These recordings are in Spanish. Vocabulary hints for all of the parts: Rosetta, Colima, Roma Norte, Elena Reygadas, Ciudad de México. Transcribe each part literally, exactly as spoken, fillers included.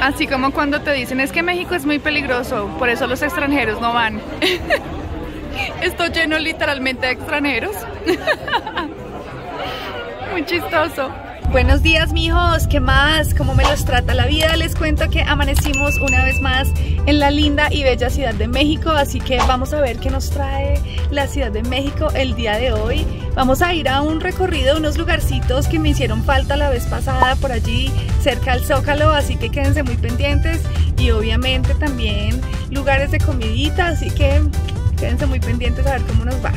Así como cuando te dicen, es que México es muy peligroso, por eso los extranjeros no van. Estoy lleno literalmente de extranjeros. Muy chistoso. Buenos días, mijos, ¿qué más? ¿Cómo me los trata la vida? Les cuento que amanecimos una vez más en la linda y bella Ciudad de México, así que vamos a ver qué nos trae la Ciudad de México el día de hoy. Vamos a ir a un recorrido a unos lugarcitos que me hicieron falta la vez pasada por allí, cerca al Zócalo, así que quédense muy pendientes, y obviamente también lugares de comidita, así que quédense muy pendientes a ver cómo nos va.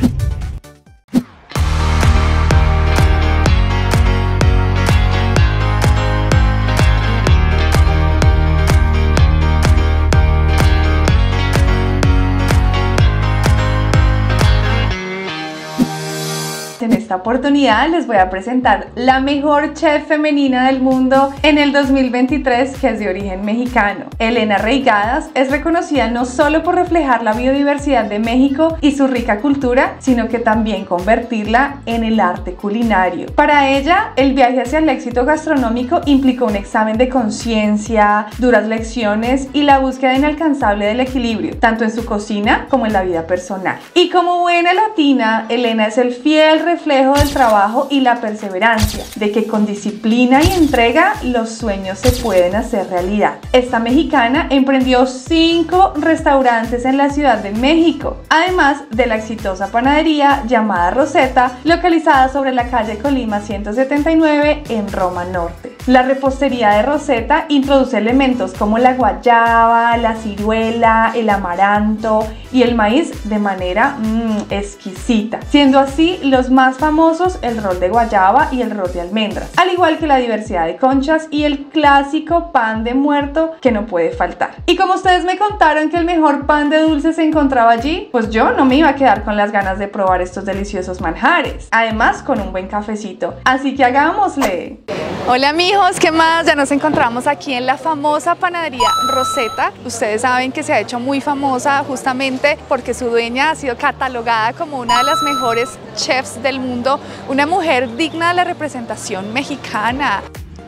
En esta oportunidad les voy a presentar la mejor chef femenina del mundo en el dos mil veintitrés, que es de origen mexicano. Elena Reygadas es reconocida no solo por reflejar la biodiversidad de México y su rica cultura, sino que también convertirla en el arte culinario. Para ella, el viaje hacia el éxito gastronómico implicó un examen de conciencia, duras lecciones y la búsqueda inalcanzable del equilibrio, tanto en su cocina como en la vida personal. Y como buena latina, Elena es el fiel reflejo del trabajo y la perseverancia, de que con disciplina y entrega los sueños se pueden hacer realidad. Esta mexicana emprendió cinco restaurantes en la Ciudad de México, además de la exitosa panadería llamada Rosetta, localizada sobre la calle Colima ciento setenta y nueve en Roma Norte. La repostería de Rosetta introduce elementos como la guayaba, la ciruela, el amaranto y el maíz de manera mmm, exquisita, siendo así los más famosos el rol de guayaba y el rol de almendras, al igual que la diversidad de conchas y el clásico pan de muerto que no puede faltar. Y como ustedes me contaron que el mejor pan de dulce se encontraba allí, pues yo no me iba a quedar con las ganas de probar estos deliciosos manjares, además con un buen cafecito, así que hagámosle. Hola mijos, ¿qué más? Ya nos encontramos aquí en la famosa panadería Rosetta. Ustedes saben que se ha hecho muy famosa justamente porque su dueña ha sido catalogada como una de las mejores chefs del mundo, una mujer digna de la representación mexicana.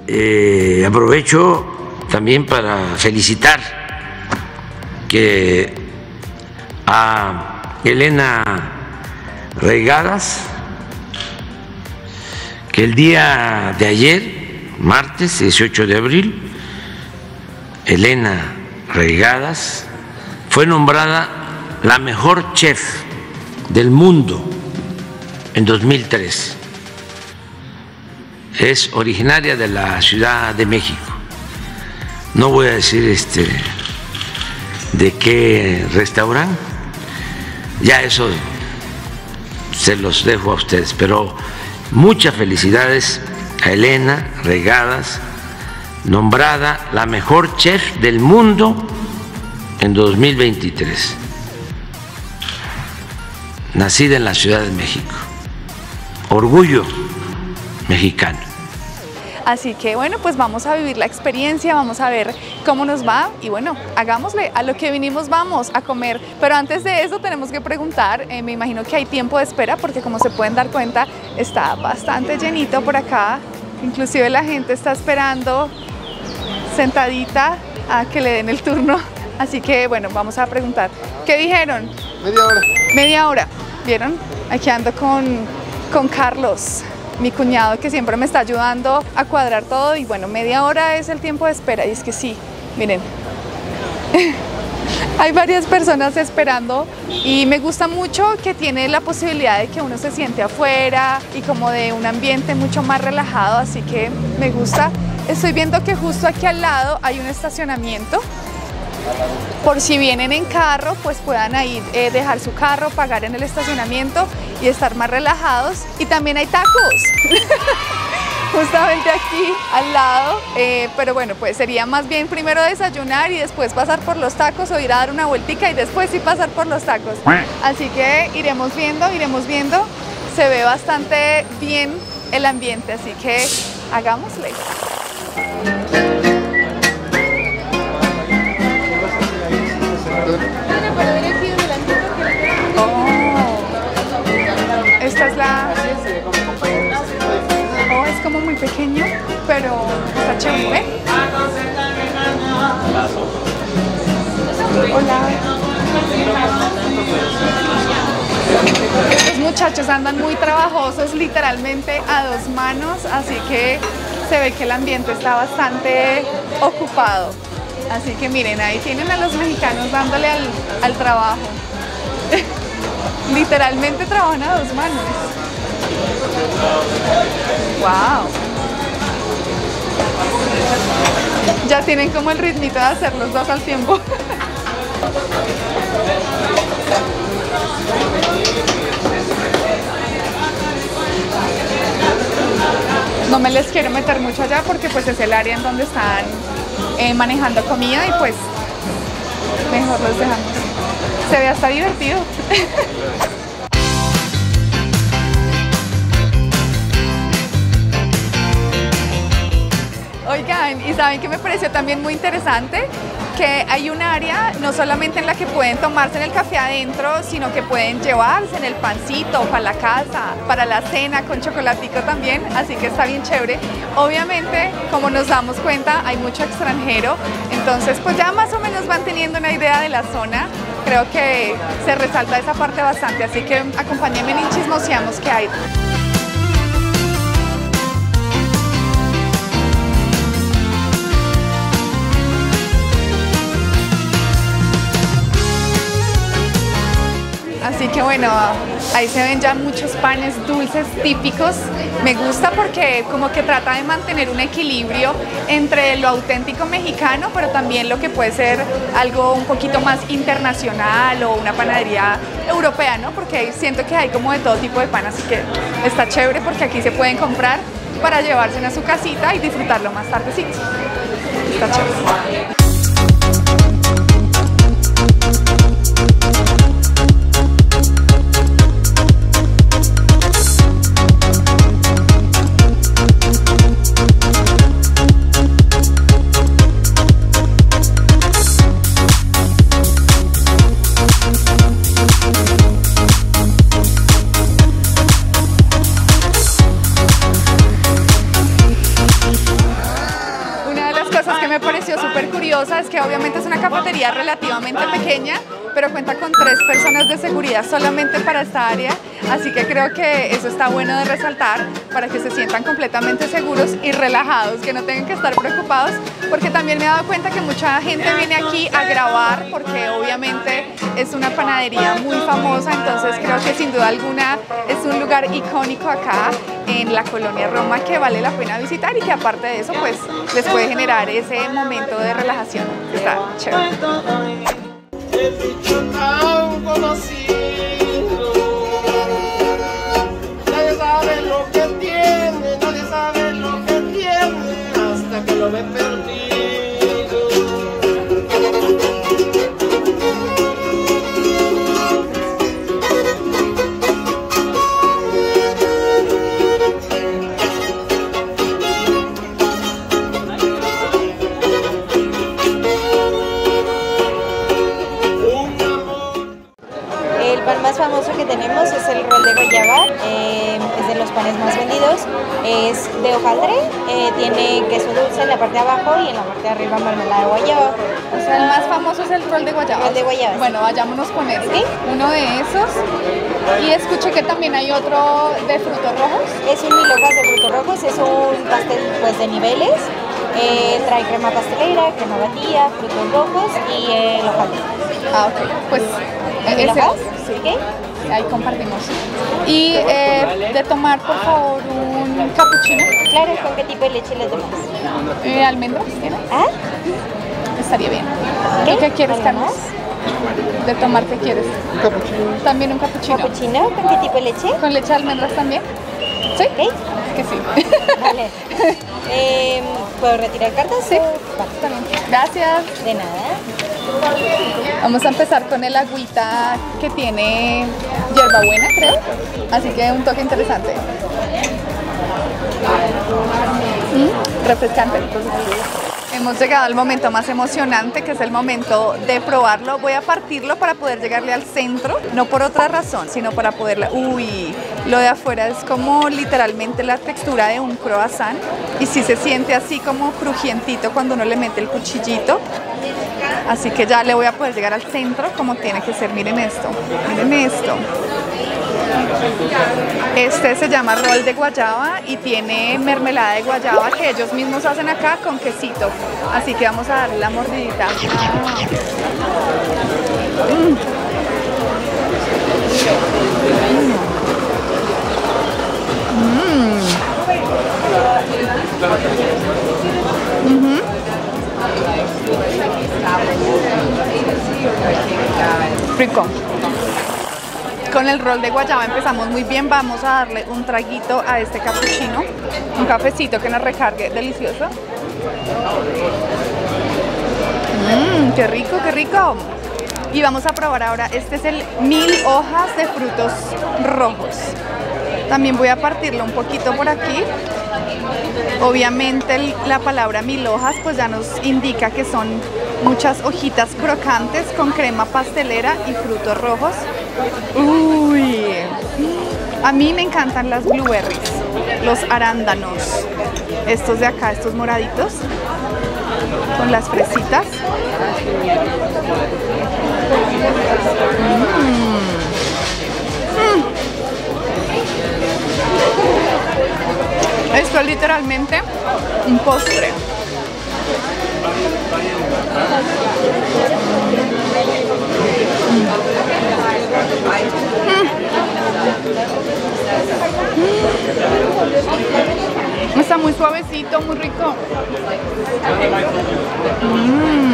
Eh, aprovecho también para felicitar que a Elena Reygadas, que el día de ayer, martes dieciocho de abril, Elena Reygadas fue nombrada la mejor chef del mundo en dos mil tres. Es originaria de la Ciudad de México. No voy a decir este de qué restaurante, ya eso se los dejo a ustedes, pero muchas felicidades a Elena Reygadas, nombrada la mejor chef del mundo en dos mil veintitrés. Nacida en la Ciudad de México, orgullo mexicano. Así que bueno, pues vamos a vivir la experiencia, vamos a ver cómo nos va y bueno, hagámosle, a lo que vinimos vamos a comer. Pero antes de eso tenemos que preguntar, eh, me imagino que hay tiempo de espera porque como se pueden dar cuenta está bastante llenito por acá, inclusive la gente está esperando sentadita a que le den el turno. Así que bueno, vamos a preguntar, ¿qué dijeron? Media hora. Media hora, ¿vieron? Aquí ando con, con Carlos, mi cuñado, que siempre me está ayudando a cuadrar todo. Y bueno, media hora es el tiempo de espera, y es que sí, miren. Hay varias personas esperando y me gusta mucho que tiene la posibilidad de que uno se siente afuera y como de un ambiente mucho más relajado, así que me gusta. Estoy viendo que justo aquí al lado hay un estacionamiento, por si vienen en carro, pues puedan ahí eh, dejar su carro, pagar en el estacionamiento y estar más relajados. Y también hay tacos, justamente aquí al lado, eh, pero bueno, pues sería más bien primero desayunar y después pasar por los tacos, o ir a dar una vueltica y después sí pasar por los tacos. Así que iremos viendo, iremos viendo, se ve bastante bien el ambiente, así que hagámosle. Esta es la... Oh, es como muy pequeño, pero está chévere. muchachos andan muy trabajosos, literalmente a dos manos, así que se ve que el ambiente está bastante ocupado. Así que miren, ahí tienen a los mexicanos dándole al, al trabajo. Literalmente trabajan a dos manos. ¡Wow! Ya tienen como el ritmito de hacer los dos al tiempo. No me les quiero meter mucho allá porque pues es el área en donde están eh, manejando comida y pues mejor los dejamos. Se ve hasta divertido. Oigan, y saben que me pareció también muy interesante que hay un área no solamente en la que pueden tomarse en el café adentro, sino que pueden llevarse en el pancito para la casa, para la cena con chocolatico también, así que está bien chévere. Obviamente, como nos damos cuenta, hay mucho extranjero, entonces pues ya más o menos van teniendo una idea de la zona. Creo que se resalta esa parte bastante, así que acompáñenme y chismoseamos qué hay. Así que bueno, ahí se ven ya muchos panes dulces típicos. Me gusta porque como que trata de mantener un equilibrio entre lo auténtico mexicano, pero también lo que puede ser algo un poquito más internacional o una panadería europea, ¿no? Porque siento que hay como de todo tipo de pan, así que está chévere porque aquí se pueden comprar para llevarse a su casita y disfrutarlo más tardecito. Está chévere. Es que obviamente es una cafetería relativamente pequeña, pero cuenta con tres personas de seguridad solamente para esta área, así que creo que eso está bueno de resaltar para que se sientan completamente seguros y relajados, que no tengan que estar preocupados, porque también me he dado cuenta que mucha gente viene aquí a grabar, porque obviamente es una panadería muy famosa, entonces creo que sin duda alguna es un lugar icónico acá en la colonia Roma que vale la pena visitar y que aparte de eso pues les puede generar ese momento de relajación. Está chévere. Nadie sabe lo que tiene, nadie sabe lo que tiene, hasta que lo ve perdido. Famoso que tenemos es el rol de guayaba, eh, es de los panes más vendidos, es de hojaldre, eh, tiene queso dulce en la parte de abajo y en la parte de arriba mermelada de guayaba. O sea, el más famoso es el rol de guayaba. El de guayaba. Bueno, vayámonos con ese, ¿sí? Uno de esos. Y escuché que también hay otro de frutos rojos. Es un milhojas de frutos rojos, es un pastel pues de niveles, eh, trae crema pastelera, crema batida, frutos rojos y eh, el hojaldre. Ah, ok. Pues ¿el milhojas? Sí. ¿Okay? Ahí compartimos. Y eh, de tomar, por favor, un cappuccino. Claro, ¿con qué tipo de leche les tomas? Eh, ¿Almendras tienes? ¿Ah? Estaría bien. ¿Qué, ¿Qué quieres, Carlos? De tomar, ¿qué quieres? Un cappuccino. También un cappuccino. ¿Cappuccino? ¿Con qué tipo de leche? ¿Con leche de almendras también? ¿Sí? ¿Qué? Es que sí. Vale. eh, ¿Puedo retirar cartas? Sí. Vale. Gracias. De nada. Vamos a empezar con el agüita que tiene hierbabuena, creo, así que un toque interesante. Mm, refrescante. Hemos llegado al momento más emocionante, que es el momento de probarlo. Voy a partirlo para poder llegarle al centro, no por otra razón, sino para poderla... Uy, lo de afuera es como literalmente la textura de un croissant y sí se siente así como crujientito cuando uno le mete el cuchillito. Así que ya le voy a poder llegar al centro como tiene que ser. Miren esto, miren esto. Este se llama rol de guayaba y tiene mermelada de guayaba que ellos mismos hacen acá con quesito. Así que vamos a darle la mordidita. Mm. Mm. Mm-hmm. Rico. Con el rol de guayaba empezamos muy bien. Vamos a darle un traguito a este cappuccino, un cafecito que nos recargue, delicioso. Mmm, qué rico, qué rico. Y vamos a probar ahora, este es el mil hojas de frutos rojos. También voy a partirlo un poquito por aquí. Obviamente el, la palabra mil hojas pues ya nos indica que son muchas hojitas crocantes con crema pastelera y frutos rojos. Uy, a mí me encantan las blueberries, los arándanos, estos de acá, estos moraditos con las fresitas. Mm. Mm. Esto es literalmente un postre. Mm. Mm. Está muy suavecito, muy rico. Mm.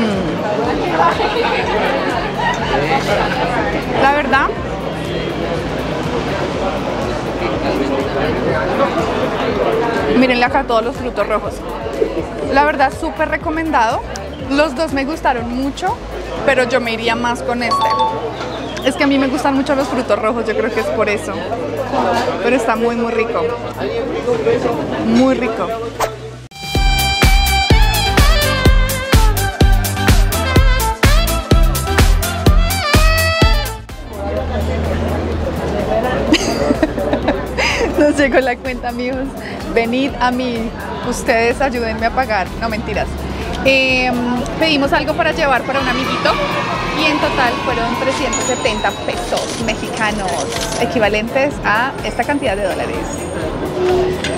La verdad, mírenle acá todos los frutos rojos. La verdad, súper recomendado. Los dos me gustaron mucho, pero yo me iría más con este. Es que a mí me gustan mucho los frutos rojos, yo creo que es por eso. Pero está muy, muy rico. Muy rico. Nos llegó la cuenta, amigos. Venid a mí, ustedes ayúdenme a pagar. No, mentiras. Eh, pedimos algo para llevar para un amiguito y en total fueron trescientos setenta pesos mexicanos, equivalentes a esta cantidad de dólares.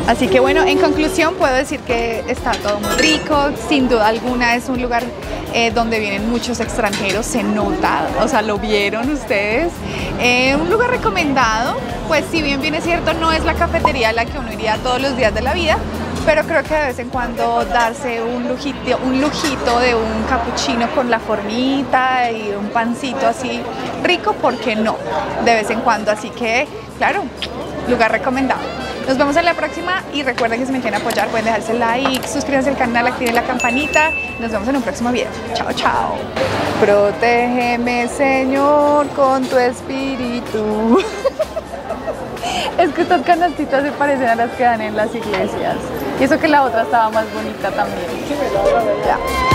Así que bueno, en conclusión puedo decir que está todo muy rico. Sin duda alguna es un lugar eh, donde vienen muchos extranjeros, se nota, o sea, lo vieron ustedes. Eh, un lugar recomendado, pues si bien bien es cierto, no es la cafetería a la que uno iría todos los días de la vida, pero creo que de vez en cuando darse un lujito, un lujito de un cappuccino con la formita y un pancito así rico, ¿por qué no? De vez en cuando, así que claro, lugar recomendado. Nos vemos en la próxima y recuerden que si me quieren apoyar pueden dejarse like, suscríbanse al canal, activen la campanita. Nos vemos en un próximo video. Chao, chao. Protégeme, Señor, con tu espíritu. Es que estas canastitas se parecen a las que dan en las iglesias. Y eso que la otra estaba más bonita también. Ya.